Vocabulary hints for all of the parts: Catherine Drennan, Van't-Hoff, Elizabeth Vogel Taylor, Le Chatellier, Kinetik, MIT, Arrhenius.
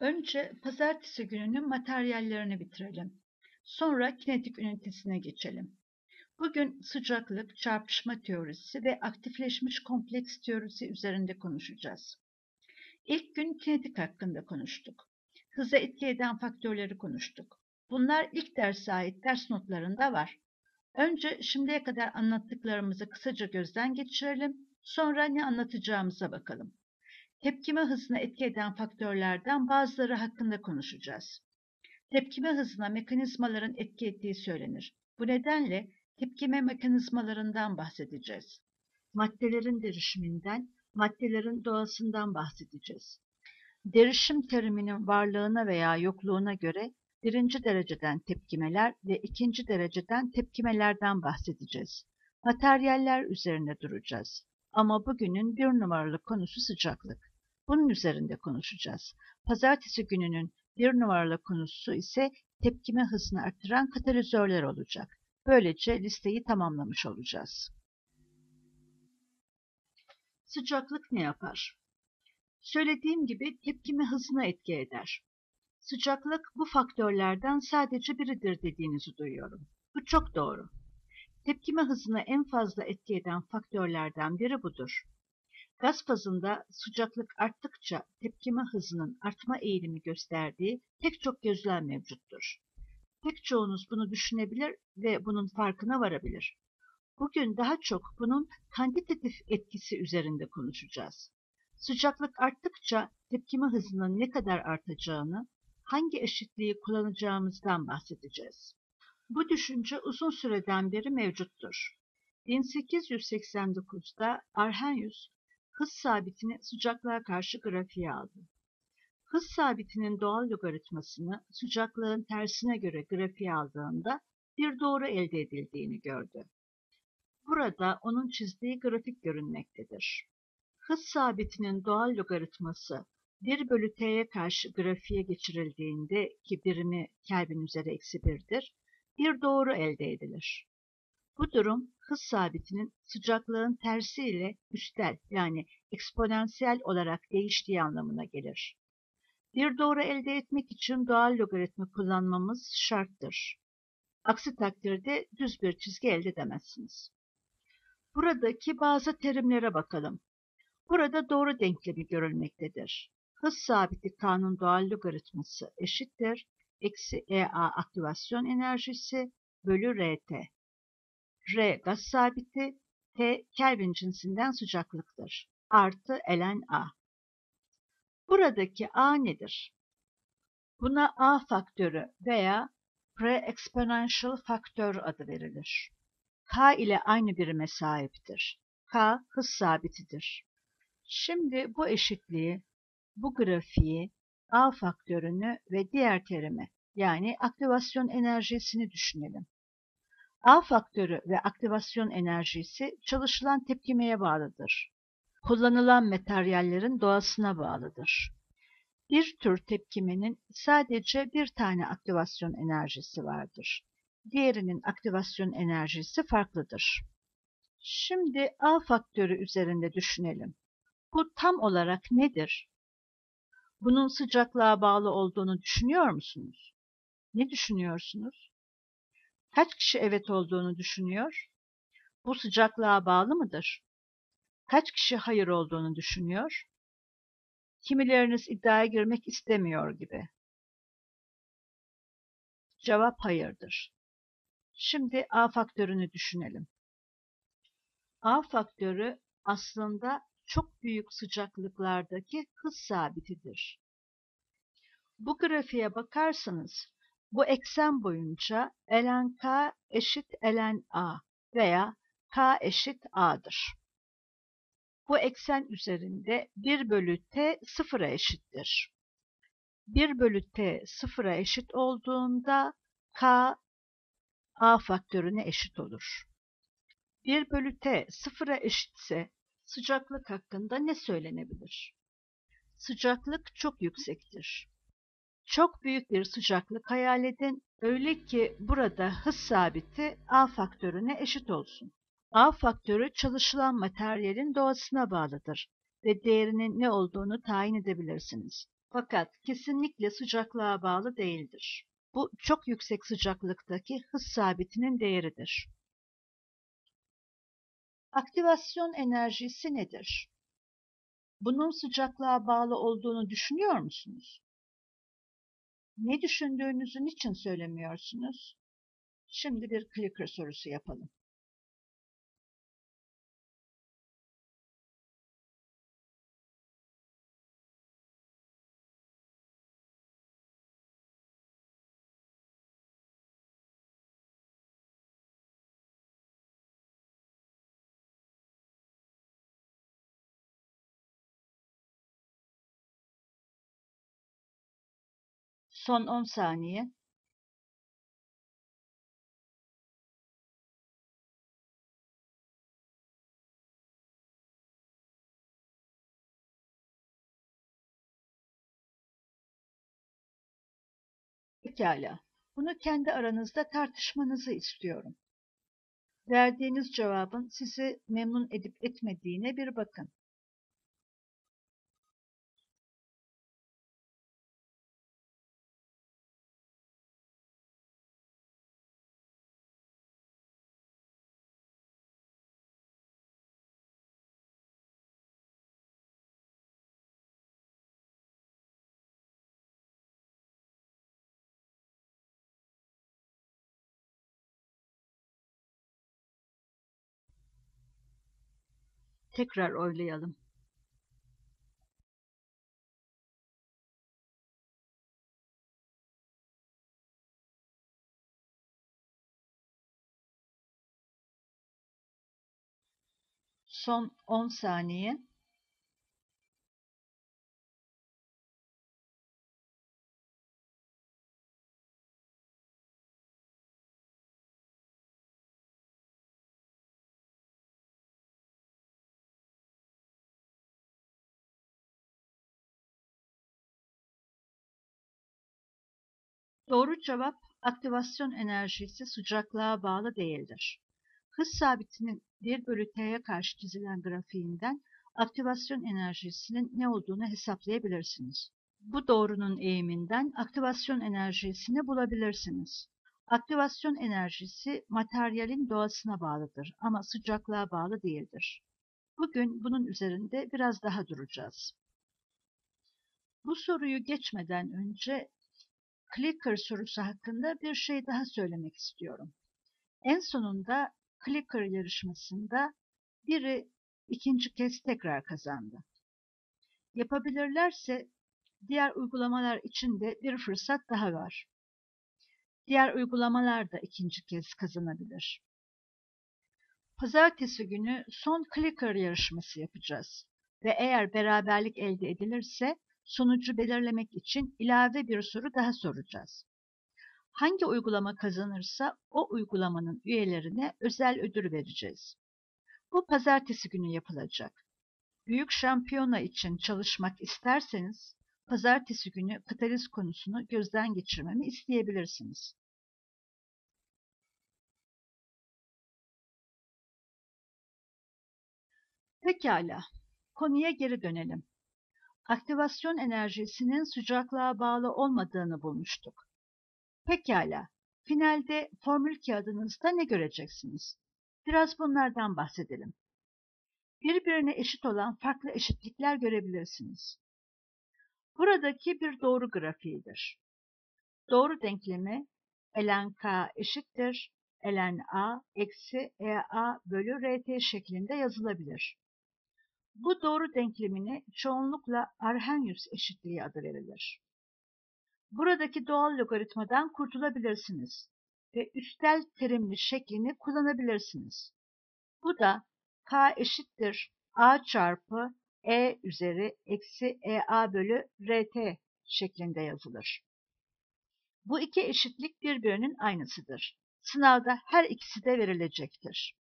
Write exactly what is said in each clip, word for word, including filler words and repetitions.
Önce pazartesi gününün materyallerini bitirelim. Sonra kinetik ünitesine geçelim. Bugün sıcaklık, çarpışma teorisi ve aktifleşmiş kompleks teorisi üzerinde konuşacağız. İlk gün kinetik hakkında konuştuk. Hıza etki eden faktörleri konuştuk. Bunlar ilk derse ait ders notlarında var. Önce şimdiye kadar anlattıklarımızı kısaca gözden geçirelim, sonra ne anlatacağımıza bakalım. Tepkime hızına etki eden faktörlerden bazıları hakkında konuşacağız. Tepkime hızına mekanizmaların etki ettiği söylenir. Bu nedenle tepkime mekanizmalarından bahsedeceğiz. Maddelerin derişiminden, maddelerin doğasından bahsedeceğiz. Derişim teriminin varlığına veya yokluğuna göre birinci dereceden tepkimeler ve ikinci dereceden tepkimelerden bahsedeceğiz. Materyaller üzerine duracağız. Ama bugünün bir numaralı konusu sıcaklık. Bunun üzerinde konuşacağız. Pazartesi gününün bir numaralı konusu ise tepkime hızını artıran katalizörler olacak. Böylece listeyi tamamlamış olacağız. Sıcaklık ne yapar? Söylediğim gibi tepkime hızına etki eder. Sıcaklık bu faktörlerden sadece biridir dediğinizi duyuyorum. Bu çok doğru. Tepkime hızına en fazla etki eden faktörlerden biri budur. Gaz fazında sıcaklık arttıkça tepkime hızının artma eğilimi gösterdiği pek çok gözlem mevcuttur. Pek çoğunuz bunu düşünebilir ve bunun farkına varabilir. Bugün daha çok bunun kantitatif etkisi üzerinde konuşacağız. Sıcaklık arttıkça tepkime hızının ne kadar artacağını, hangi eşitliği kullanacağımızdan bahsedeceğiz. Bu düşünce uzun süreden beri mevcuttur. bin sekiz yüz seksen dokuz'da Arrhenius hız sabitini sıcaklığa karşı grafiğe aldı. Hız sabitinin doğal logaritmasını sıcaklığın tersine göre grafiğe aldığında bir doğru elde edildiğini gördü. Burada onun çizdiği grafik görünmektedir. Hız sabitinin doğal logaritması bir bölü t'ye karşı grafiğe geçirildiğinde ki birimi Kelvin üzeri eksi bir'dir, bir doğru elde edilir. Bu durum hız sabitinin sıcaklığın tersiyle üstel yani eksponansiyel olarak değiştiği anlamına gelir. Bir doğru elde etmek için doğal logaritma kullanmamız şarttır. Aksi takdirde düz bir çizgi elde edemezsiniz. Buradaki bazı terimlere bakalım. Burada doğru denklemi görülmektedir. Hız sabiti K'nın doğal logaritması eşittir eksi E A aktivasyon enerjisi bölü R T. R gaz sabiti, T Kelvin cinsinden sıcaklıktır. Artı ln A. Buradaki A nedir? Buna A faktörü veya pre-exponential faktör adı verilir. K ile aynı birime sahiptir. K hız sabitidir. Şimdi bu eşitliği, bu grafiği, A faktörünü ve diğer terimi yani aktivasyon enerjisini düşünelim. A faktörü ve aktivasyon enerjisi çalışılan tepkimeye bağlıdır. Kullanılan materyallerin doğasına bağlıdır. Bir tür tepkimenin sadece bir tane aktivasyon enerjisi vardır. Diğerinin aktivasyon enerjisi farklıdır. Şimdi A faktörü üzerinde düşünelim. Bu tam olarak nedir? Bunun sıcaklığa bağlı olduğunu düşünüyor musunuz? Ne düşünüyorsunuz? Kaç kişi evet olduğunu düşünüyor? Bu sıcaklığa bağlı mıdır? Kaç kişi hayır olduğunu düşünüyor? Kimileriniz iddiaya girmek istemiyor gibi. Cevap hayırdır. Şimdi A faktörünü düşünelim. A faktörü aslında çok büyük sıcaklıklardaki hız sabitidir. Bu grafiğe bakarsanız bu eksen boyunca ln K eşit ln A veya K eşit A'dır. Bu eksen üzerinde bir bölü t sıfıra eşittir. bir bölü t sıfıra eşit olduğunda K A faktörüne eşit olur. bir bölü t sıfıra eşitse sıcaklık hakkında ne söylenebilir? Sıcaklık çok yüksektir. Çok büyük bir sıcaklık hayal edin, öyle ki burada hız sabiti A faktörüne eşit olsun. A faktörü çalışılan materyalin doğasına bağlıdır ve değerinin ne olduğunu tayin edebilirsiniz. fakat kesinlikle sıcaklığa bağlı değildir. Bu çok yüksek sıcaklıktaki hız sabitinin değeridir. Aktivasyon enerjisi nedir? Bunun sıcaklığa bağlı olduğunu düşünüyor musunuz? Ne düşündüğünüzü niçin söylemiyorsunuz? Şimdi bir clicker sorusu yapalım. Son on saniye. Pekala. Bunu kendi aranızda tartışmanızı istiyorum. Verdiğiniz cevabın sizi memnun edip etmediğine bir bakın. Tekrar oylayalım. Son on saniye. Doğru cevap, aktivasyon enerjisi sıcaklığa bağlı değildir. Hız sabitinin bir bölü T'ye karşı çizilen grafiğinden aktivasyon enerjisinin ne olduğunu hesaplayabilirsiniz. Bu doğrunun eğiminden aktivasyon enerjisini bulabilirsiniz. Aktivasyon enerjisi materyalin doğasına bağlıdır ama sıcaklığa bağlı değildir. Bugün bunun üzerinde biraz daha duracağız. Bu soruyu geçmeden önce clicker sorusu hakkında bir şey daha söylemek istiyorum. En sonunda clicker yarışmasında biri ikinci kez tekrar kazandı. Yapabilirlerse diğer uygulamalar için de bir fırsat daha var. Diğer uygulamalar da ikinci kez kazanabilir. Pazartesi günü son clicker yarışması yapacağız ve eğer beraberlik elde edilirse sonucu belirlemek için ilave bir soru daha soracağız. Hangi uygulama kazanırsa o uygulamanın üyelerine özel ödül vereceğiz. Bu pazartesi günü yapılacak. Büyük şampiyona için çalışmak isterseniz, pazartesi günü kataliz konusunu gözden geçirmemi isteyebilirsiniz. Pekala, konuya geri dönelim. Aktivasyon enerjisinin sıcaklığa bağlı olmadığını bulmuştuk. Pekala, finalde formül kağıdınızda ne göreceksiniz? Biraz bunlardan bahsedelim. Birbirine eşit olan farklı eşitlikler görebilirsiniz. Buradaki bir doğru grafiğidir. Doğru denklemi ln k eşittir ln a eksi ea bölü rt şeklinde yazılabilir. Bu doğru denklemine çoğunlukla Arrhenius eşitliği adı verilir. Buradaki doğal logaritmadan kurtulabilirsiniz ve üstel terimli şeklini kullanabilirsiniz. Bu da k eşittir a çarpı e üzeri eksi ea bölü rt şeklinde yazılır. Bu iki eşitlik birbirinin aynısıdır. Sınavda her ikisi de verilecektir.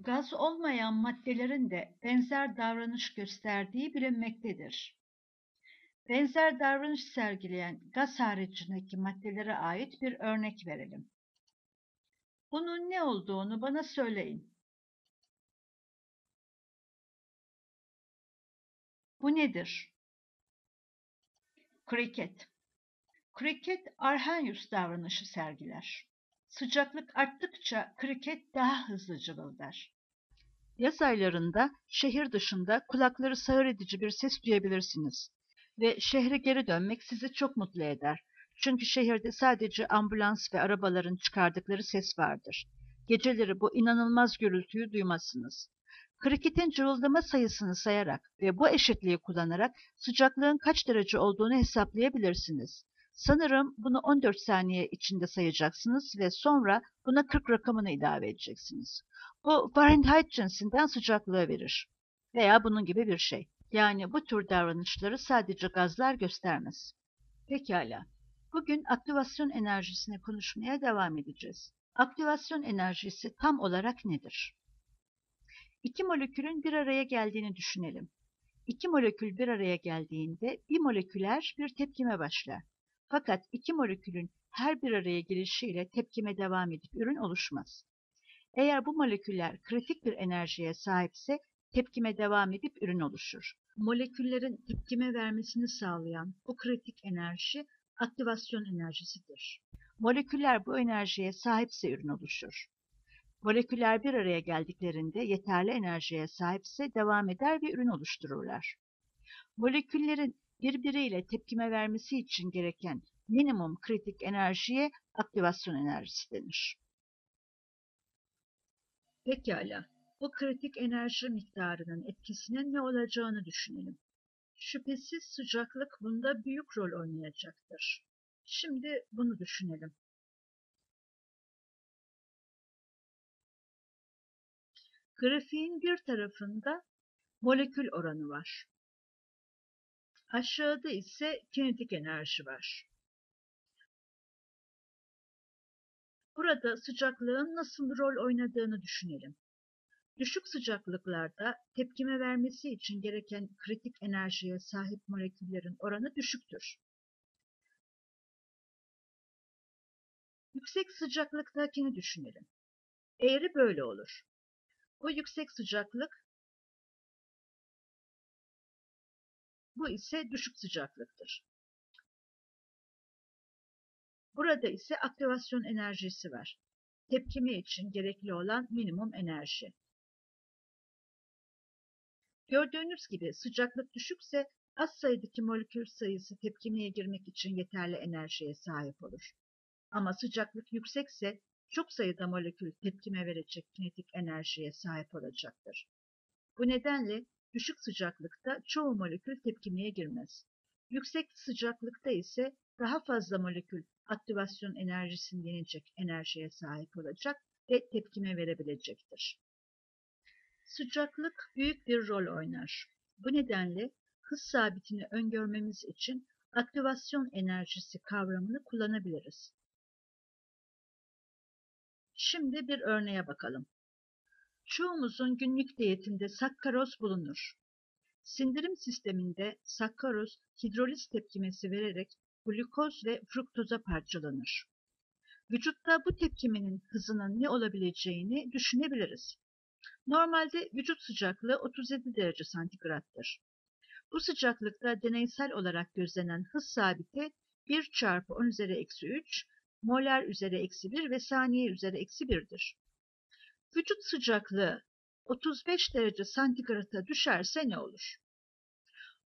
Gaz olmayan maddelerin de benzer davranış gösterdiği bilinmektedir. Benzer davranış sergileyen gaz haricindeki maddelere ait bir örnek verelim. Bunun ne olduğunu bana söyleyin. Bu nedir? Kriket. Kriket Arrhenius davranışı sergiler. Sıcaklık arttıkça kriket daha hızlı cıvıldar. Yaz aylarında şehir dışında kulakları sağır edici bir ses duyabilirsiniz ve şehre geri dönmek sizi çok mutlu eder. Çünkü şehirde sadece ambulans ve arabaların çıkardıkları ses vardır. Geceleri bu inanılmaz gürültüyü duymazsınız. Kriketin cıvıldama sayısını sayarak ve bu eşitliği kullanarak sıcaklığın kaç derece olduğunu hesaplayabilirsiniz. Sanırım bunu on dört saniye içinde sayacaksınız ve sonra buna kırk rakamını ilave edeceksiniz. Bu Fahrenheit cinsinden sıcaklığı verir veya bunun gibi bir şey. Yani bu tür davranışları sadece gazlar göstermez. Pekala. Bugün aktivasyon enerjisini konuşmaya devam edeceğiz. Aktivasyon enerjisi tam olarak nedir? İki molekülün bir araya geldiğini düşünelim. İki molekül bir araya geldiğinde bimoleküler bir tepkime başlar. Fakat iki molekülün her bir araya gelişiyle tepkime devam edip ürün oluşmaz. Eğer bu moleküller kritik bir enerjiye sahipse tepkime devam edip ürün oluşur. Moleküllerin tepkime vermesini sağlayan bu kritik enerji aktivasyon enerjisidir. Moleküller bu enerjiye sahipse ürün oluşur. Moleküller bir araya geldiklerinde yeterli enerjiye sahipse devam eder ve ürün oluştururlar. Moleküllerin birbiriyle tepkime vermesi için gereken minimum kritik enerjiye aktivasyon enerjisi denir. Pekala, bu kritik enerji miktarının etkisinin ne olacağını düşünelim. Şüphesiz sıcaklık bunda büyük rol oynayacaktır. Şimdi bunu düşünelim. Grafiğin bir tarafında molekül oranı var. Aşağıda ise kinetik enerji var. Burada sıcaklığın nasıl rol oynadığını düşünelim. Düşük sıcaklıklarda tepkime vermesi için gereken kritik enerjiye sahip moleküllerin oranı düşüktür. Yüksek sıcaklıktakini düşünelim. Eğri böyle olur. Bu yüksek sıcaklık, bu ise düşük sıcaklıktır. Burada ise aktivasyon enerjisi var. Tepkime için gerekli olan minimum enerji. Gördüğünüz gibi sıcaklık düşükse az sayıdaki molekül sayısı tepkimeye girmek için yeterli enerjiye sahip olur. Ama sıcaklık yüksekse çok sayıda molekül tepkime verecek kinetik enerjiye sahip olacaktır. Bu nedenle düşük sıcaklıkta çoğu molekül tepkimeye girmez. Yüksek sıcaklıkta ise daha fazla molekül aktivasyon enerjisini yenecek enerjiye sahip olacak ve tepkime verebilecektir. Sıcaklık büyük bir rol oynar. Bu nedenle hız sabitini öngörmemiz için aktivasyon enerjisi kavramını kullanabiliriz. Şimdi bir örneğe bakalım. Çoğumuzun günlük diyetinde sakkaroz bulunur. Sindirim sisteminde sakkaroz hidroliz tepkimesi vererek glukoz ve fruktoza parçalanır. Vücutta bu tepkimenin hızının ne olabileceğini düşünebiliriz. Normalde vücut sıcaklığı otuz yedi derece santigrattır. Bu sıcaklıkta deneysel olarak gözlenen hız sabiti bir çarpı on üzeri eksi üç, molar üzeri eksi bir ve saniye üzeri eksi bir'dir. Vücut sıcaklığı otuz beş derece santigrata düşerse ne olur?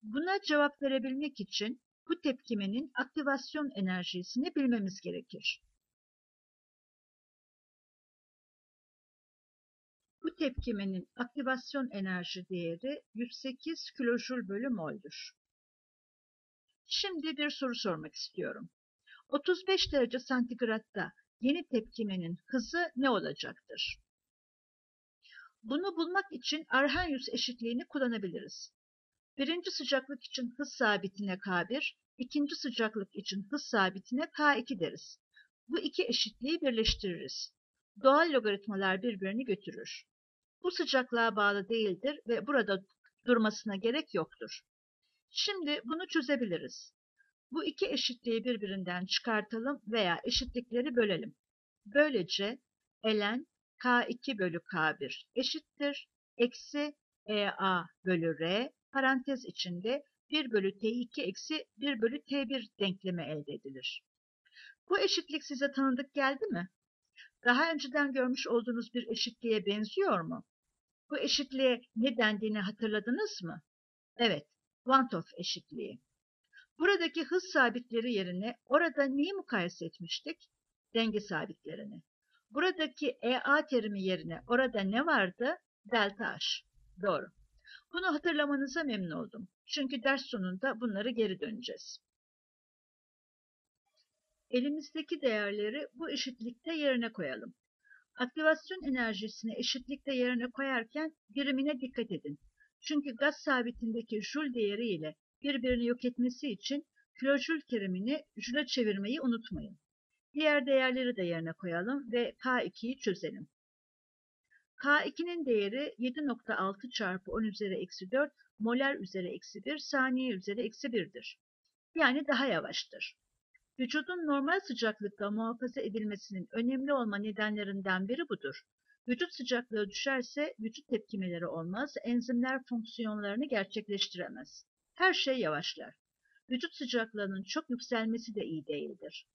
Buna cevap verebilmek için bu tepkimenin aktivasyon enerjisini bilmemiz gerekir. Bu tepkimenin aktivasyon enerji değeri yüz sekiz kilojoule bölü mol'dür. Şimdi bir soru sormak istiyorum. otuz beş derece santigratta yeni tepkimenin hızı ne olacaktır? Bunu bulmak için Arrhenius eşitliğini kullanabiliriz. Birinci sıcaklık için hız sabitine K bir, ikinci sıcaklık için hız sabitine K iki deriz. Bu iki eşitliği birleştiririz. Doğal logaritmalar birbirini götürür. Bu sıcaklığa bağlı değildir ve burada durmasına gerek yoktur. Şimdi bunu çözebiliriz. Bu iki eşitliği birbirinden çıkartalım veya eşitlikleri bölelim. Böylece ln K iki bölü K bir eşittir eksi E A bölü R parantez içinde bir bölü t iki eksi bir bölü t bir denklemi elde edilir. Bu eşitlik size tanıdık geldi mi? Daha önceden görmüş olduğunuz bir eşitliğe benziyor mu? Bu eşitliğe ne dendiğini hatırladınız mı? Evet, Van't-Hoff eşitliği. Buradaki hız sabitleri yerine orada neyi mukayese etmiştik? Denge sabitlerini. Buradaki E A terimi yerine orada ne vardı? Delta H. Doğru. Bunu hatırlamanıza memnun oldum. Çünkü ders sonunda bunları geri döneceğiz. Elimizdeki değerleri bu eşitlikte yerine koyalım. Aktivasyon enerjisini eşitlikte yerine koyarken birimine dikkat edin. Çünkü gaz sabitindeki jül değeri ile birbirini yok etmesi için kilojül terimini jüle çevirmeyi unutmayın. Diğer değerleri de yerine koyalım ve K iki'yi çözelim. K iki'nin değeri yedi nokta altı çarpı on üzeri eksi dört molar üzeri eksi bir saniye üzeri eksi bir'dir. Yani daha yavaştır. Vücudun normal sıcaklıkta muhafaza edilmesinin önemli olma nedenlerinden biri budur. Vücut sıcaklığı düşerse vücut tepkimeleri olmaz, enzimler fonksiyonlarını gerçekleştiremez. Her şey yavaşlar. Vücut sıcaklığının çok yükselmesi de iyi değildir.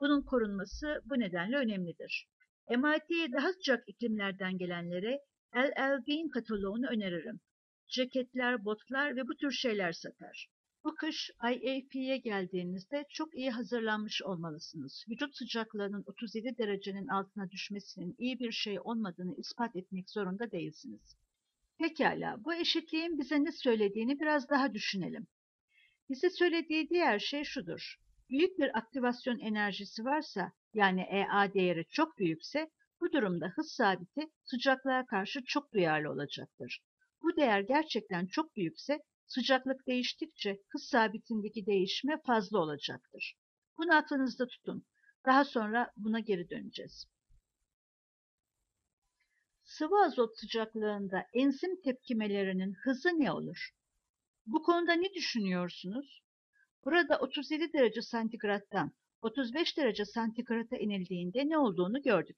Bunun korunması bu nedenle önemlidir. M I T'ye daha sıcak iklimlerden gelenlere L L B'in kataloğunu öneririm. Ceketler, botlar ve bu tür şeyler satar. Bu kış I A P'ye geldiğinizde çok iyi hazırlanmış olmalısınız. Vücut sıcaklığının otuz yedi derecenin altına düşmesinin iyi bir şey olmadığını ispat etmek zorunda değilsiniz. Pekala, bu eşitliğin bize ne söylediğini biraz daha düşünelim. Bize söylediği diğer şey şudur. Büyük bir aktivasyon enerjisi varsa, yani E A değeri çok büyükse, bu durumda hız sabiti sıcaklığa karşı çok duyarlı olacaktır. Bu değer gerçekten çok büyükse, sıcaklık değiştikçe hız sabitindeki değişme fazla olacaktır. Bunu aklınızda tutun. Daha sonra buna geri döneceğiz. Sıvı azot sıcaklığında enzim tepkimelerinin hızı ne olur? Bu konuda ne düşünüyorsunuz? Burada otuz yedi derece santigrattan otuz beş derece santigrata inildiğinde ne olduğunu gördük.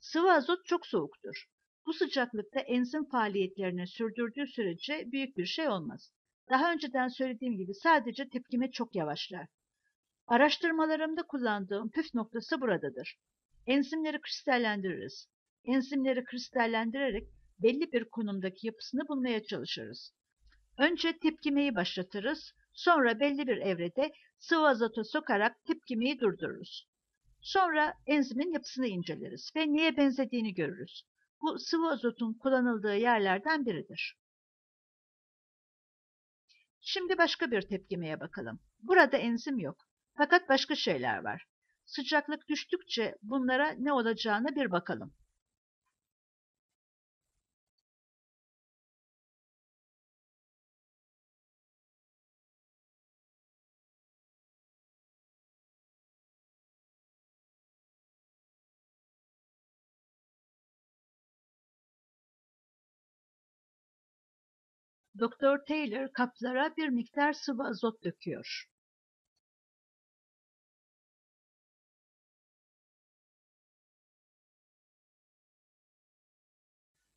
Sıvı azot çok soğuktur. Bu sıcaklıkta enzim faaliyetlerini sürdürdüğü sürece büyük bir şey olmaz. Daha önceden söylediğim gibi sadece tepkime çok yavaşlar. Araştırmalarımda kullandığım püf noktası buradadır. Enzimleri kristallendiririz. Enzimleri kristallendirerek belli bir konumdaki yapısını bulmaya çalışırız. Önce tepkimeyi başlatırız, sonra belli bir evrede sıvı azota sokarak tepkimeyi durdururuz. Sonra enzimin yapısını inceleriz ve neye benzediğini görürüz. Bu sıvı azotun kullanıldığı yerlerden biridir. Şimdi başka bir tepkimeye bakalım. Burada enzim yok. Fakat başka şeyler var. Sıcaklık düştükçe bunlara ne olacağına bir bakalım. Doktor Taylor kaplara bir miktar sıvı azot döküyor.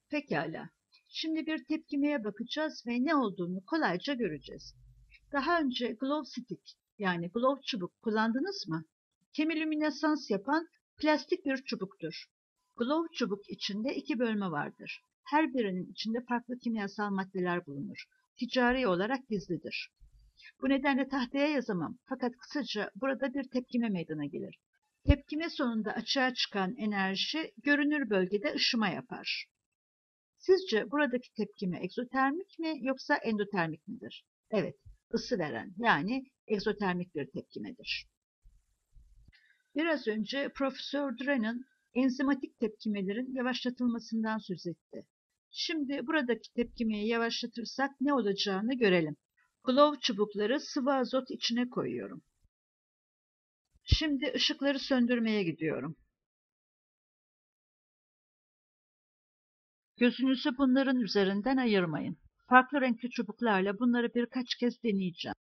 Pekala. Şimdi bir tepkimeye bakacağız ve ne olduğunu kolayca göreceğiz. Daha önce glow stick yani glow çubuk kullandınız mı? Kemilüminesans yapan plastik bir çubuktur. Glow çubuk içinde iki bölme vardır. Her birinin içinde farklı kimyasal maddeler bulunur. Ticari olarak gizlidir. Bu nedenle tahtaya yazamam. Fakat kısaca burada bir tepkime meydana gelir. Tepkime sonunda açığa çıkan enerji görünür bölgede ışıma yapar. Sizce buradaki tepkime egzotermik mi yoksa endotermik midir? Evet, ısı veren yani egzotermik bir tepkimedir. Biraz önce Profesör Drennan enzimatik tepkimelerin yavaşlatılmasından söz etti. Şimdi buradaki tepkimeyi yavaşlatırsak ne olacağını görelim. Glow çubukları sıvı azot içine koyuyorum. Şimdi ışıkları söndürmeye gidiyorum. Gözünüzü bunların üzerinden ayırmayın. Farklı renkli çubuklarla bunları birkaç kez deneyeceğim.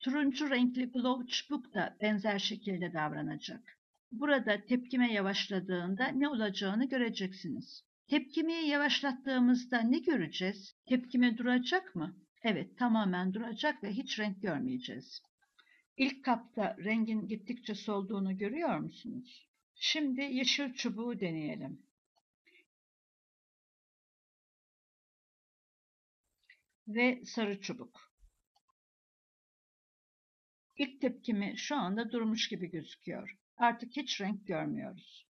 Turuncu renkli glow çubuk da benzer şekilde davranacak. Burada tepkime yavaşladığında ne olacağını göreceksiniz. Tepkimeyi yavaşlattığımızda ne göreceğiz? Tepkime duracak mı? Evet, tamamen duracak ve hiç renk görmeyeceğiz. İlk kapta rengin gittikçe solduğunu görüyor musunuz? Şimdi yeşil çubuğu deneyelim. Ve sarı çubuk. İlk tepkimi şu anda durmuş gibi gözüküyor. Artık hiç renk görmüyoruz.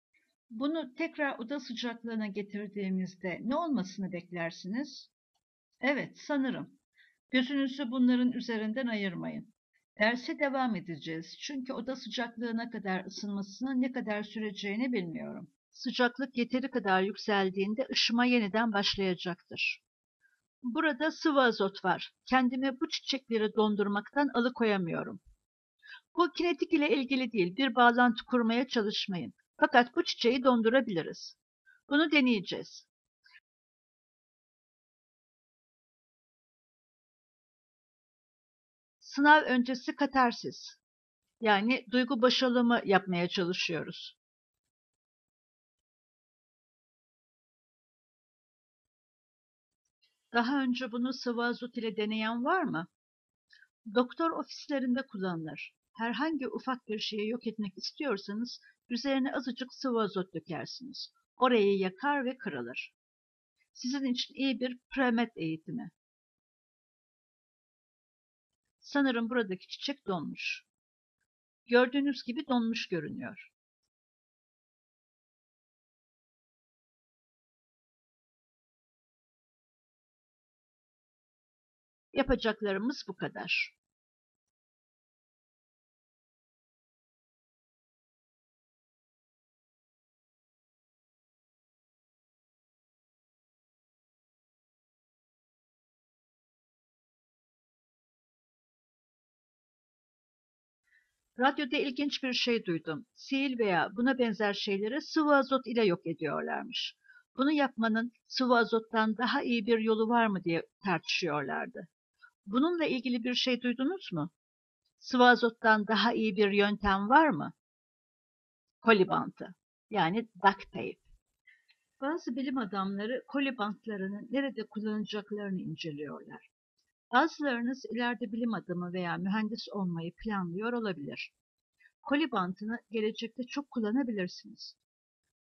Bunu tekrar oda sıcaklığına getirdiğimizde ne olmasını beklersiniz? Evet, sanırım. Gözünüzü bunların üzerinden ayırmayın. Derse devam edeceğiz çünkü oda sıcaklığına kadar ısınmasının ne kadar süreceğini bilmiyorum. Sıcaklık yeteri kadar yükseldiğinde ışıma yeniden başlayacaktır. Burada sıvı azot var. Kendimi bu çiçekleri dondurmaktan alıkoyamıyorum. Bu kinetik ile ilgili değil, bir bağlantı kurmaya çalışmayın. Fakat bu çiçeği dondurabiliriz. Bunu deneyeceğiz. Sınav öncesi katarsis, yani duygu boşalımı yapmaya çalışıyoruz. Daha önce bunu sıvı azot ile deneyen var mı? Doktor ofislerinde kullanılır. Herhangi ufak bir şeyi yok etmek istiyorsanız üzerine azıcık sıvı azot dökersiniz. Orayı yakar ve kırılır. Sizin için iyi bir premed eğitimi. Sanırım buradaki çiçek donmuş. Gördüğünüz gibi donmuş görünüyor. Yapacaklarımız bu kadar. Radyoda ilginç bir şey duydum. Sil veya buna benzer şeyleri sıvı azot ile yok ediyorlarmış. Bunu yapmanın sıvı azottan daha iyi bir yolu var mı diye tartışıyorlardı. Bununla ilgili bir şey duydunuz mu? Sıvı azottan daha iyi bir yöntem var mı? Kolibantı, yani duct tape. Bazı bilim adamları kolibantlarını nerede kullanacaklarını inceliyorlar. Bazılarınız ileride bilim adamı veya mühendis olmayı planlıyor olabilir. Kolibantını gelecekte çok kullanabilirsiniz.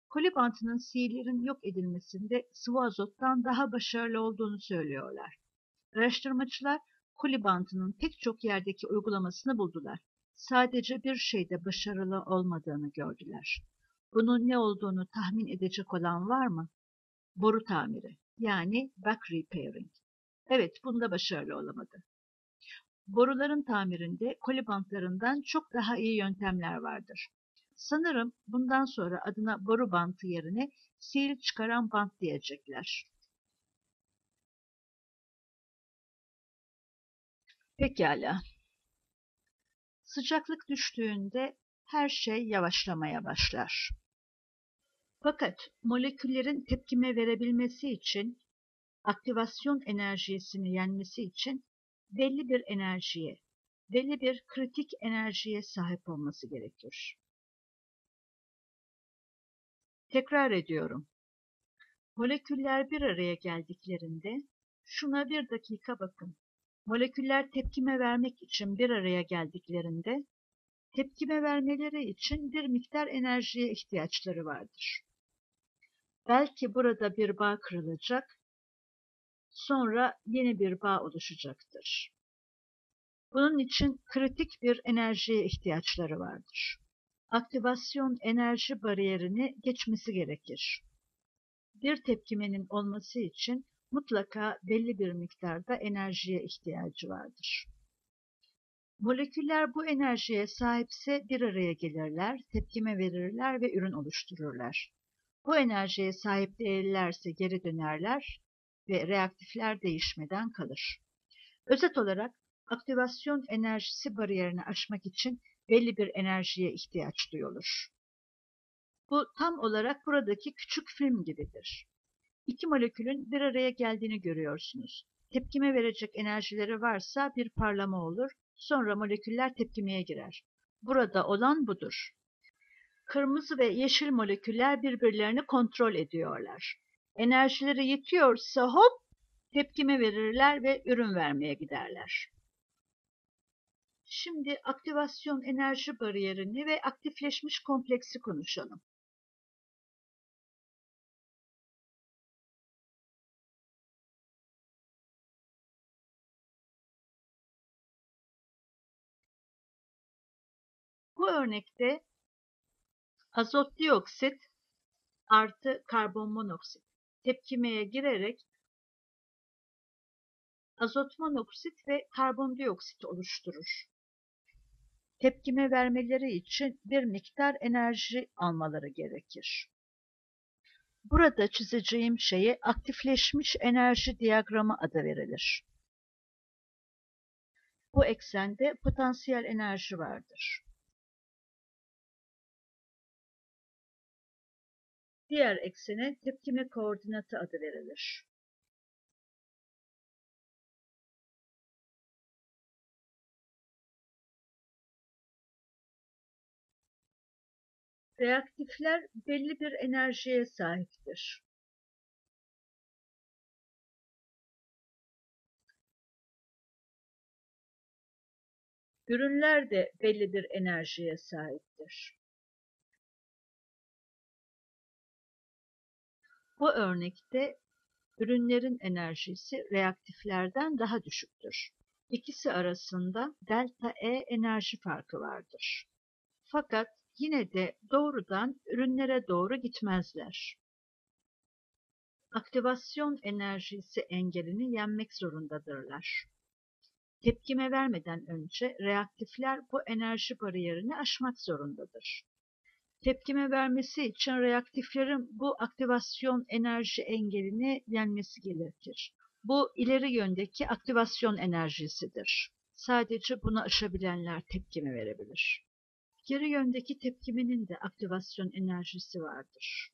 Kolibantının sihirlerin yok edilmesinde sıvı azottan daha başarılı olduğunu söylüyorlar. Araştırmacılar kolibantının pek çok yerdeki uygulamasını buldular. Sadece bir şeyde başarılı olmadığını gördüler. Bunun ne olduğunu tahmin edecek olan var mı? Boru tamiri, yani duct repairing. Evet, bunda başarılı olamadı. Boruların tamirinde kolibantlarından çok daha iyi yöntemler vardır. Sanırım bundan sonra adına boru bantı yerine sil çıkaran bant diyecekler. Pekala. Sıcaklık düştüğünde her şey yavaşlamaya başlar. Fakat moleküllerin tepkime verebilmesi için, aktivasyon enerjisini yenmesi için belli bir enerjiye, belli bir kritik enerjiye sahip olması gerekir. Tekrar ediyorum. Moleküller bir araya geldiklerinde, şuna bir dakika bakın. Moleküller tepkime vermek için bir araya geldiklerinde, tepkime vermeleri için bir miktar enerjiye ihtiyaçları vardır. Belki burada bir bağ kırılacak, sonra yeni bir bağ oluşacaktır. Bunun için kritik bir enerjiye ihtiyaçları vardır. Aktivasyon enerji bariyerini geçmesi gerekir. Bir tepkimenin olması için mutlaka belli bir miktarda enerjiye ihtiyacı vardır. Moleküller bu enerjiye sahipse bir araya gelirler, tepkime verirler ve ürün oluştururlar. Bu enerjiye sahip değillerse geri dönerler ve reaktifler değişmeden kalır. Özet olarak aktivasyon enerjisi bariyerini aşmak için belli bir enerjiye ihtiyaç duyulur. Bu tam olarak buradaki küçük film gibidir. İki molekülün bir araya geldiğini görüyorsunuz. Tepkime verecek enerjileri varsa bir parlama olur, sonra moleküller tepkimeye girer. Burada olan budur. Kırmızı ve yeşil moleküller birbirlerini kontrol ediyorlar. Enerjileri yetiyorsa hop, tepkimi verirler ve ürün vermeye giderler. Şimdi aktivasyon enerji bariyerini ve aktifleşmiş kompleksi konuşalım. Bu örnekte azot dioksit artı karbon monoksit tepkimeye girerek azot monoksit ve karbondioksit oluşturur. Tepkime vermeleri için bir miktar enerji almaları gerekir. Burada çizeceğim şeye aktifleşmiş enerji diyagramı adı verilir. Bu eksende potansiyel enerji vardır. Diğer eksene tepkime koordinatı adı verilir. Reaktifler belli bir enerjiye sahiptir. Ürünler de belli bir enerjiye sahiptir. Bu örnekte ürünlerin enerjisi reaktiflerden daha düşüktür. İkisi arasında delta E enerji farkı vardır. Fakat yine de doğrudan ürünlere doğru gitmezler. Aktivasyon enerjisi engelini yenmek zorundadırlar. Tepkime vermeden önce reaktifler bu enerji bariyerini aşmak zorundadır. Tepkime vermesi için reaktiflerin bu aktivasyon enerji engelini yenmesi gerekir. Bu ileri yöndeki aktivasyon enerjisidir. Sadece bunu aşabilenler tepkime verebilir. Geri yöndeki tepkimenin de aktivasyon enerjisi vardır.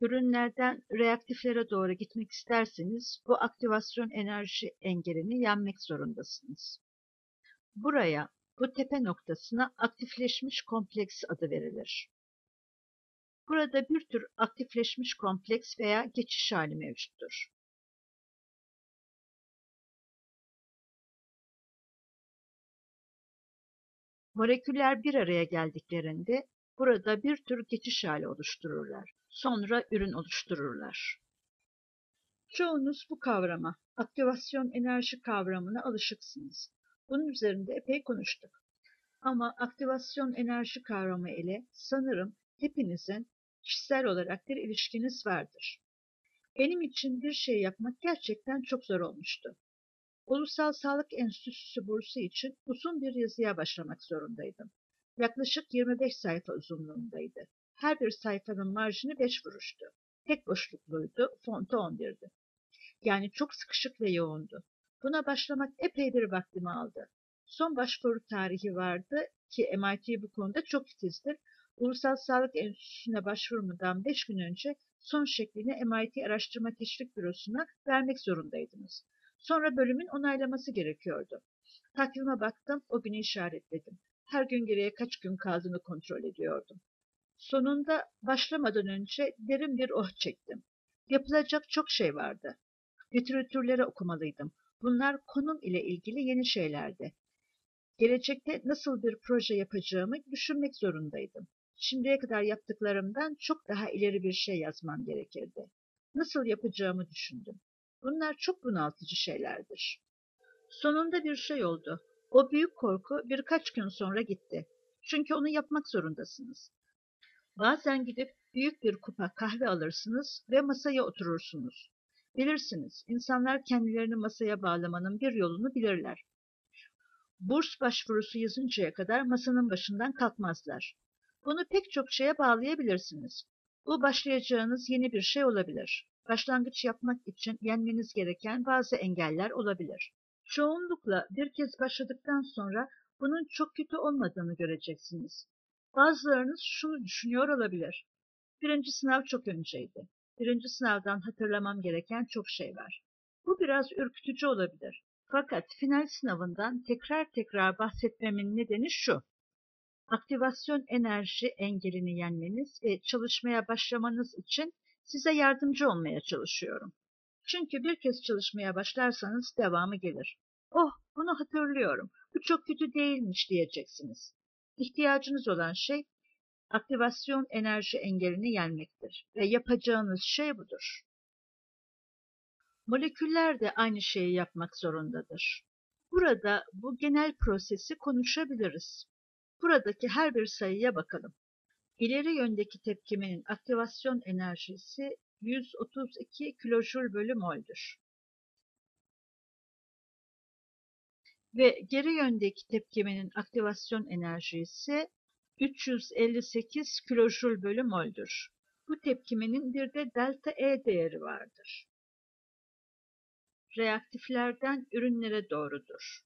Ürünlerden reaktiflere doğru gitmek isterseniz bu aktivasyon enerji engelini yenmek zorundasınız. Buraya, bu tepe noktasına aktifleşmiş kompleks adı verilir. Burada bir tür aktifleşmiş kompleks veya geçiş hali mevcuttur. Moleküller bir araya geldiklerinde burada bir tür geçiş hali oluştururlar. Sonra ürün oluştururlar. Çoğunuz bu kavrama, aktivasyon enerji kavramına alışıksınız. Bunun üzerinde epey konuştuk. Ama aktivasyon enerji kavramı ile sanırım hepinizin kişisel olarak bir ilişkiniz vardır. Benim için bir şey yapmak gerçekten çok zor olmuştu. Ulusal Sağlık Enstitüsü bursu için uzun bir yazıya başlamak zorundaydım. Yaklaşık yirmi beş sayfa uzunluğundaydı. Her bir sayfanın marjini beş vuruştu. Tek boşlukluydu, fontu on birdi. Yani çok sıkışık ve yoğundu. Buna başlamak epey bir vaktimi aldı. Son başvuru tarihi vardı ki M I T bu konuda çok titizdir. Ulusal Sağlık Enstitüsü'ne başvurmadan beş gün önce son şeklini M I T Araştırma Teşvik Bürosu'na vermek zorundaydınız. Sonra bölümün onaylaması gerekiyordu. Takvime baktım, o günü işaretledim. Her gün geriye kaç gün kaldığını kontrol ediyordum. Sonunda başlamadan önce derin bir oh çektim. Yapılacak çok şey vardı. Literatürleri okumalıydım. Bunlar konum ile ilgili yeni şeylerdi. Gelecekte nasıl bir proje yapacağımı düşünmek zorundaydım. Şimdiye kadar yaptıklarımdan çok daha ileri bir şey yazmam gerekirdi. Nasıl yapacağımı düşündüm. Bunlar çok bunaltıcı şeylerdir. Sonunda bir şey oldu. O büyük korku birkaç gün sonra gitti. Çünkü onu yapmak zorundasınız. Bazen gidip büyük bir kupa kahve alırsınız ve masaya oturursunuz. Bilirsiniz, insanlar kendilerini masaya bağlamanın bir yolunu bilirler. Burs başvurusu yazıncaya kadar masanın başından kalkmazlar. Bunu pek çok şeye bağlayabilirsiniz. Bu başlayacağınız yeni bir şey olabilir. Başlangıç yapmak için yenmeniz gereken bazı engeller olabilir. Çoğunlukla bir kez başladıktan sonra bunun çok kötü olmadığını göreceksiniz. Bazılarınız şunu düşünüyor olabilir. Birinci sınav çok önceydi. Birinci sınavdan hatırlamam gereken çok şey var. Bu biraz ürkütücü olabilir. Fakat final sınavından tekrar tekrar bahsetmemin nedeni şu. Aktivasyon enerji engelini yenmeniz ve çalışmaya başlamanız için size yardımcı olmaya çalışıyorum. Çünkü bir kez çalışmaya başlarsanız devamı gelir. Oh, bunu hatırlıyorum, bu çok kötü değilmiş diyeceksiniz. İhtiyacınız olan şey aktivasyon enerji engelini yenmektir ve yapacağınız şey budur. Moleküller de aynı şeyi yapmak zorundadır. Burada bu genel prosesi konuşabiliriz. Buradaki her bir sayıya bakalım. İleri yöndeki tepkimenin aktivasyon enerjisi yüz otuz iki kilojoule bölü mol'dür. Ve geri yöndeki tepkimenin aktivasyon enerjisi üç yüz elli sekiz kilojoule bölü mol'dür. Bu tepkimenin bir de delta E değeri vardır. Reaktiflerden ürünlere doğrudur.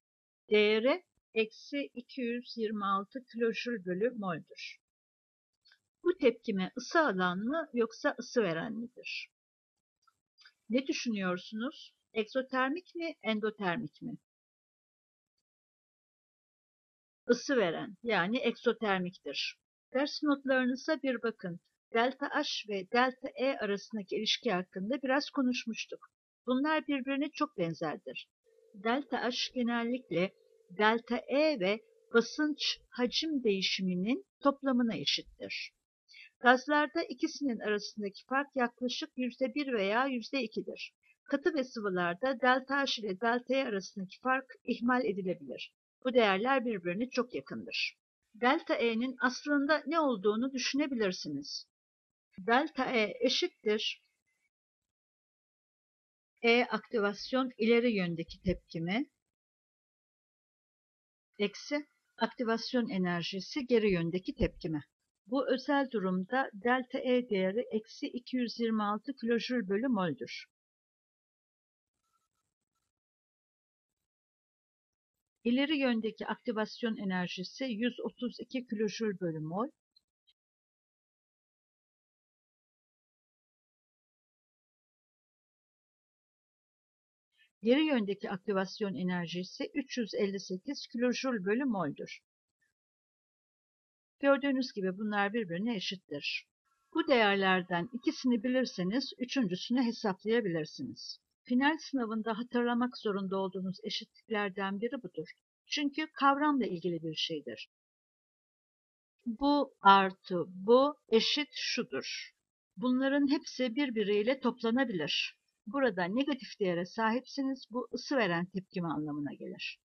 Değeri eksi iki yüz yirmi altı kilojoule bölü mol'dür. Bu tepkime ısı alan mı yoksa ısı veren midir? Ne düşünüyorsunuz? Egzotermik mi, endotermik mi? Isı veren, yani egzotermiktir. Ders notlarınıza bir bakın. Delta H ve delta E arasındaki ilişki hakkında biraz konuşmuştuk. Bunlar birbirine çok benzerdir. Delta H genellikle delta E ve basınç hacim değişiminin toplamına eşittir. Gazlarda ikisinin arasındaki fark yaklaşık yüzde bir veya yüzde iki'dir. Katı ve sıvılarda delta H ile delta E arasındaki fark ihmal edilebilir. Bu değerler birbirine çok yakındır. Delta E'nin aslında ne olduğunu düşünebilirsiniz. Delta E eşittir E aktivasyon ileri yöndeki tepkimi eksi aktivasyon enerjisi geri yöndeki tepkimi. Bu özel durumda delta E değeri eksi iki yüz yirmi altı kilojoule bölü mol'dür. İleri yöndeki aktivasyon enerjisi yüz otuz iki kilojoule bölü mol. Geri yöndeki aktivasyon enerjisi üç yüz elli sekiz kilojoule bölü mol'dür. Gördüğünüz gibi bunlar birbirine eşittir. Bu değerlerden ikisini bilirseniz üçüncüsünü hesaplayabilirsiniz. Final sınavında hatırlamak zorunda olduğunuz eşitliklerden biri budur. Çünkü kavramla ilgili bir şeydir. Bu artı bu eşit şudur. Bunların hepsi birbiriyle toplanabilir. Burada negatif değere sahipsiniz, bu ısı veren tepkimi anlamına gelir.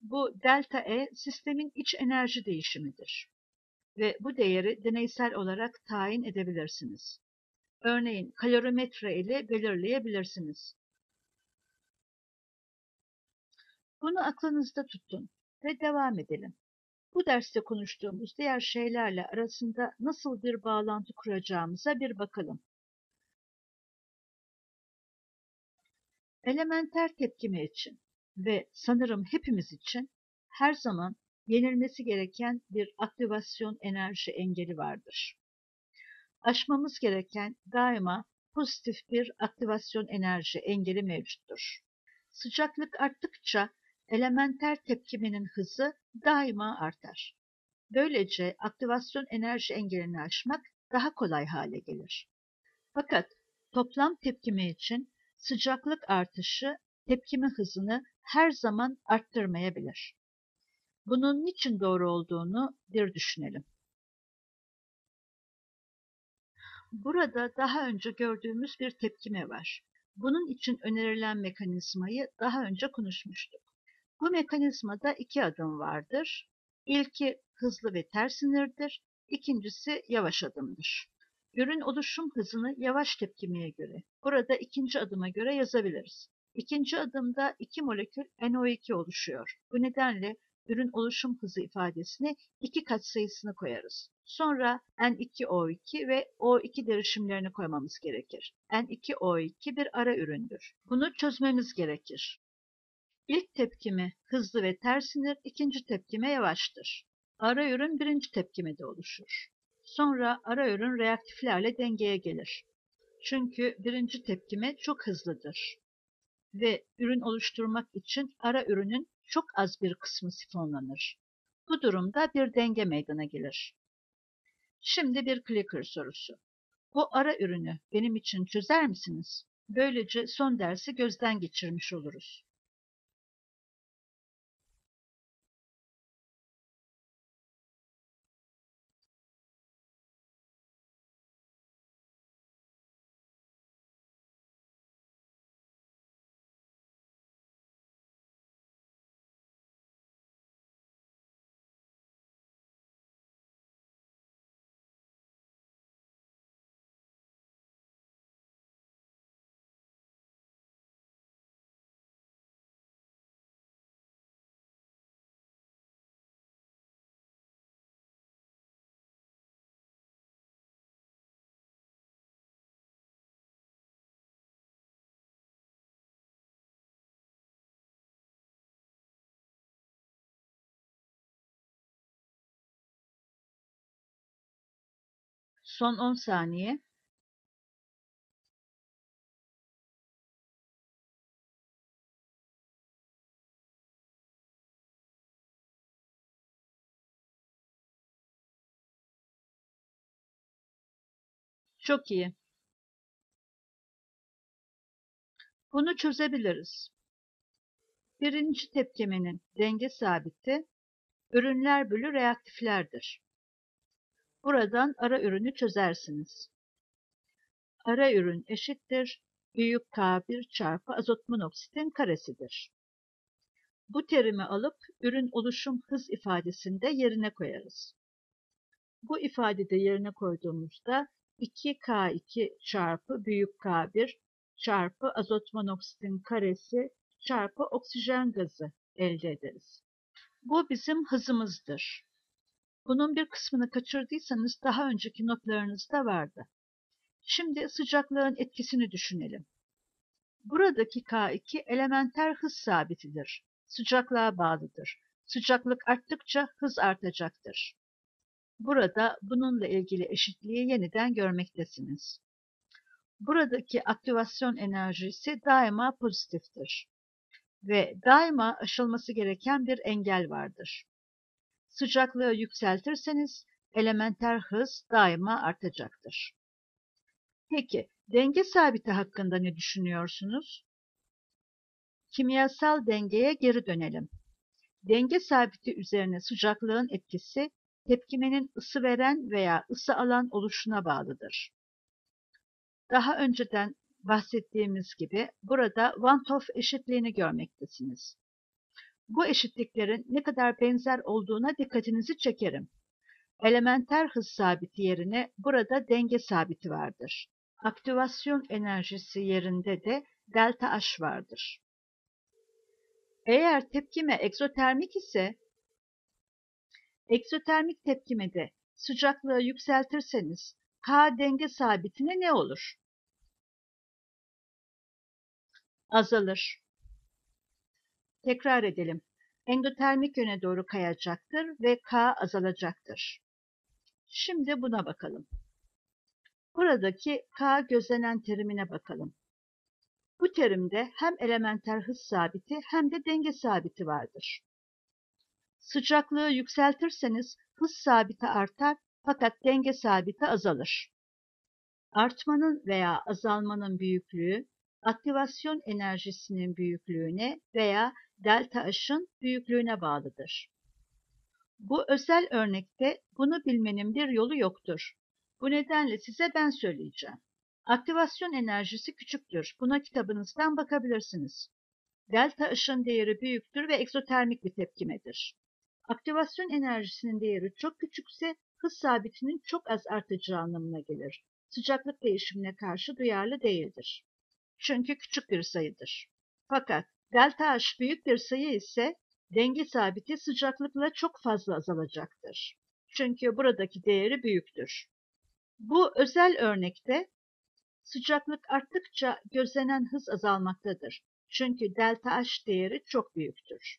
Bu delta E sistemin iç enerji değişimidir. Ve bu değeri deneysel olarak tayin edebilirsiniz. Örneğin kalorimetre ile belirleyebilirsiniz. Bunu aklınızda tutun ve devam edelim. Bu derste konuştuğumuz diğer şeylerle arasında nasıl bir bağlantı kuracağımıza bir bakalım. Elementer tepkimi için ve sanırım hepimiz için her zaman yenilmesi gereken bir aktivasyon enerji engeli vardır. Aşmamız gereken daima pozitif bir aktivasyon enerji engeli mevcuttur. Sıcaklık arttıkça elementer tepkiminin hızı daima artar. Böylece aktivasyon enerji engelini aşmak daha kolay hale gelir. Fakat toplam tepkimi için sıcaklık artışı tepkimi hızını her zaman arttırmayabilir. Bunun niçin doğru olduğunu bir düşünelim. Burada daha önce gördüğümüz bir tepkime var. Bunun için önerilen mekanizmayı daha önce konuşmuştuk. Bu mekanizmada iki adım vardır. İlki hızlı ve ters inirdir, ikincisi yavaş adımdır. Ürün oluşum hızını yavaş tepkimeye göre, burada ikinci adıma göre yazabiliriz. İkinci adımda iki molekül N O iki oluşuyor. Bu nedenle ürün oluşum hızı ifadesine iki katsayısını koyarız. Sonra N iki O iki ve O iki derişimlerini koymamız gerekir. N iki O iki bir ara üründür. Bunu çözmemiz gerekir. İlk tepkime hızlı ve tersinir, ikinci tepkime yavaştır. Ara ürün birinci tepkimede oluşur. Sonra ara ürün reaktiflerle dengeye gelir. Çünkü birinci tepkime çok hızlıdır. Ve ürün oluşturmak için ara ürünün çok az bir kısmı sifonlanır. Bu durumda bir denge meydana gelir. Şimdi bir clicker sorusu. Bu ara ürünü benim için çözer misiniz? Böylece son dersi gözden geçirmiş oluruz. Son on saniye. Çok iyi. Bunu çözebiliriz. Birinci tepkimenin denge sabiti ürünler bölü reaktiflerdir. Buradan ara ürünü çözersiniz. Ara ürün eşittir büyük K bir çarpı azot monoksitin karesidir. Bu terimi alıp ürün oluşum hız ifadesinde yerine koyarız. Bu ifadede yerine koyduğumuzda iki K iki çarpı büyük K bir çarpı azot monoksitin karesi çarpı oksijen gazı elde ederiz. Bu bizim hızımızdır. Bunun bir kısmını kaçırdıysanız daha önceki notlarınızda vardı. Şimdi sıcaklığın etkisini düşünelim. Buradaki K iki elementer hız sabitidir. Sıcaklığa bağlıdır. Sıcaklık arttıkça hız artacaktır. Burada bununla ilgili eşitliği yeniden görmektesiniz. Buradaki aktivasyon enerjisi daima pozitiftir. Ve daima aşılması gereken bir engel vardır. Sıcaklığı yükseltirseniz elementer hız daima artacaktır. Peki, denge sabiti hakkında ne düşünüyorsunuz? Kimyasal dengeye geri dönelim. Denge sabiti üzerine sıcaklığın etkisi tepkimenin ısı veren veya ısı alan oluşuna bağlıdır. Daha önceden bahsettiğimiz gibi burada Van't-Hoff eşitliğini görmektesiniz. Bu eşitliklerin ne kadar benzer olduğuna dikkatinizi çekerim. Elementer hız sabiti yerine burada denge sabiti vardır. Aktivasyon enerjisi yerinde de delta H vardır. Eğer tepkime egzotermik ise, egzotermik tepkimede sıcaklığı yükseltirseniz K denge sabitine ne olur? Azalır. Tekrar edelim. Endotermik yöne doğru kayacaktır ve K azalacaktır. Şimdi buna bakalım. Buradaki K gözlenen terimine bakalım. Bu terimde hem elementer hız sabiti hem de denge sabiti vardır. Sıcaklığı yükseltirseniz hız sabiti artar fakat denge sabiti azalır. Artmanın veya azalmanın büyüklüğü aktivasyon enerjisinin büyüklüğüne veya delta H'ın büyüklüğüne bağlıdır. Bu özel örnekte bunu bilmenin bir yolu yoktur. Bu nedenle size ben söyleyeceğim. Aktivasyon enerjisi küçüktür. Buna kitabınızdan bakabilirsiniz. Delta H'ın değeri büyüktür ve egzotermik bir tepkimedir. Aktivasyon enerjisinin değeri çok küçükse hız sabitinin çok az artacağı anlamına gelir. Sıcaklık değişimine karşı duyarlı değildir. Çünkü küçük bir sayıdır. Fakat delta H büyük bir sayı ise denge sabiti sıcaklıkla çok fazla azalacaktır. Çünkü buradaki değeri büyüktür. Bu özel örnekte sıcaklık arttıkça gözlenen hız azalmaktadır. Çünkü delta H değeri çok büyüktür.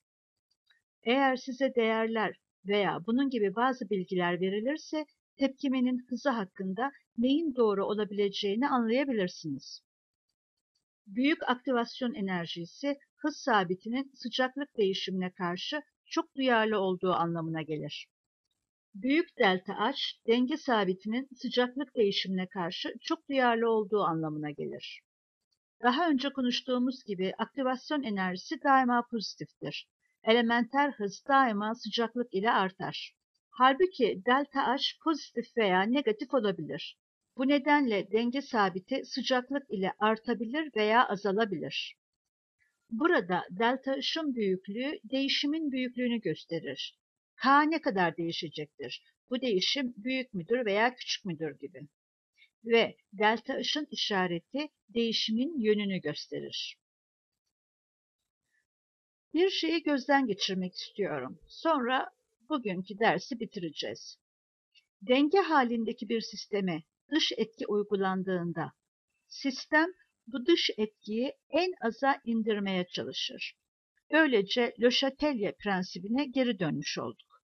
Eğer size değerler veya bunun gibi bazı bilgiler verilirse tepkimenin hızı hakkında neyin doğru olabileceğini anlayabilirsiniz. Büyük aktivasyon enerjisi hız sabitinin sıcaklık değişimine karşı çok duyarlı olduğu anlamına gelir. Büyük delta H denge sabitinin sıcaklık değişimine karşı çok duyarlı olduğu anlamına gelir. Daha önce konuştuğumuz gibi aktivasyon enerjisi daima pozitiftir. Elementer hız daima sıcaklık ile artar. Halbuki delta H pozitif veya negatif olabilir. Bu nedenle denge sabiti sıcaklık ile artabilir veya azalabilir. Burada delta H'ın büyüklüğü değişimin büyüklüğünü gösterir. K ne kadar değişecektir? Bu değişim büyük müdür veya küçük müdür gibi. Ve delta H'ın işareti değişimin yönünü gösterir. Bir şeyi gözden geçirmek istiyorum. Sonra bugünkü dersi bitireceğiz. Denge halindeki bir sisteme dış etki uygulandığında sistem bu dış etkiyi en aza indirmeye çalışır. Böylece Le Chatellier prensibine geri dönmüş olduk.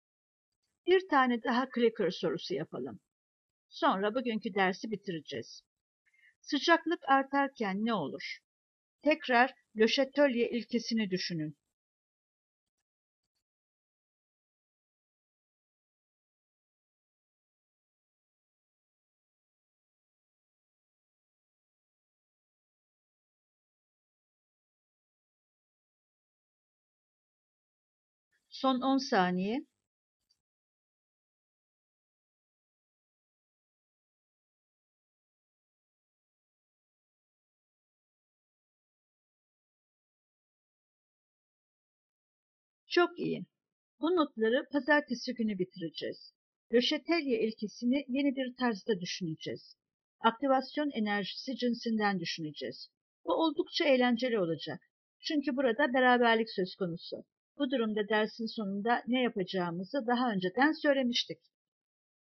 Bir tane daha clicker sorusu yapalım. Sonra bugünkü dersi bitireceğiz. Sıcaklık artarken ne olur? Tekrar Le Chatellier ilkesini düşünün. Son on saniye. Çok iyi. Bu notları pazartesi günü bitireceğiz. Le Chatellier ilkesini yeni bir tarzda düşüneceğiz. Aktivasyon enerjisi cinsinden düşüneceğiz. Bu oldukça eğlenceli olacak. Çünkü burada beraberlik söz konusu. Bu durumda dersin sonunda ne yapacağımızı daha önceden söylemiştik.